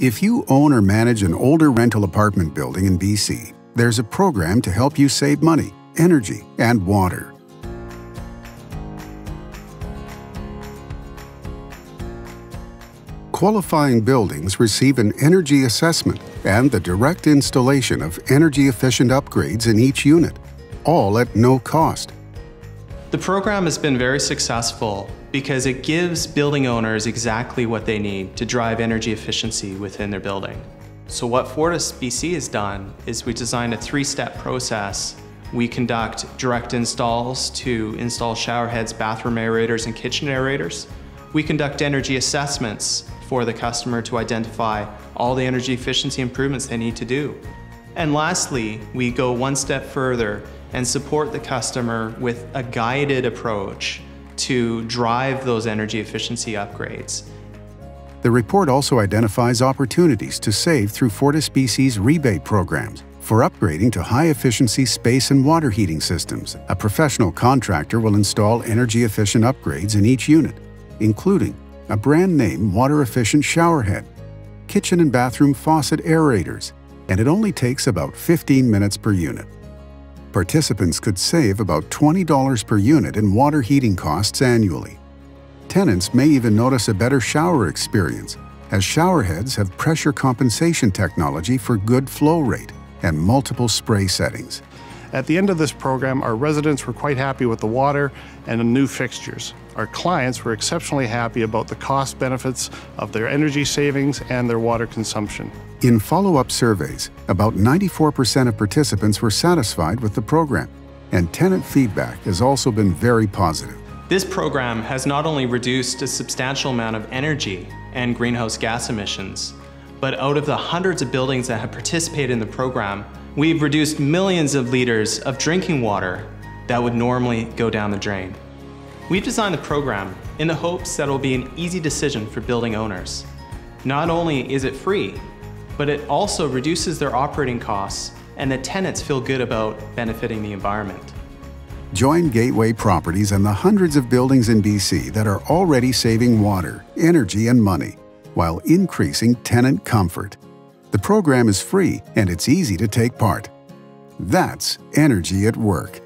If you own or manage an older rental apartment building in BC, there's a program to help you save money, energy, and water. Qualifying buildings receive an energy assessment and the direct installation of energy-efficient upgrades in each unit, all at no cost. The program has been very successful because it gives building owners exactly what they need to drive energy efficiency within their building. So what Fortis BC has done is we designed a three-step process. We conduct direct installs to install shower heads, bathroom aerators, and kitchen aerators. We conduct energy assessments for the customer to identify all the energy efficiency improvements they need to do. And lastly, we go one step further and support the customer with a guided approach to drive those energy efficiency upgrades. The report also identifies opportunities to save through Fortis BC's rebate programs for upgrading to high-efficiency space and water heating systems. A professional contractor will install energy-efficient upgrades in each unit, including a brand-name water-efficient showerhead, kitchen and bathroom faucet aerators, and it only takes about 15 minutes per unit. Participants could save about $20 per unit in water heating costs annually. Tenants may even notice a better shower experience, as showerheads have pressure compensation technology for good flow rate and multiple spray settings. At the end of this program, our residents were quite happy with the water and the new fixtures. Our clients were exceptionally happy about the cost benefits of their energy savings and their water consumption. In follow-up surveys, about 94% of participants were satisfied with the program, and tenant feedback has also been very positive. This program has not only reduced a substantial amount of energy and greenhouse gas emissions, but out of the hundreds of buildings that have participated in the program, we've reduced millions of liters of drinking water that would normally go down the drain. We've designed the program in the hopes that it will be an easy decision for building owners. Not only is it free, but it also reduces their operating costs, and the tenants feel good about benefiting the environment. Join Gateway Properties and the hundreds of buildings in BC that are already saving water, energy, and money while increasing tenant comfort. The program is free and it's easy to take part. That's energy at work.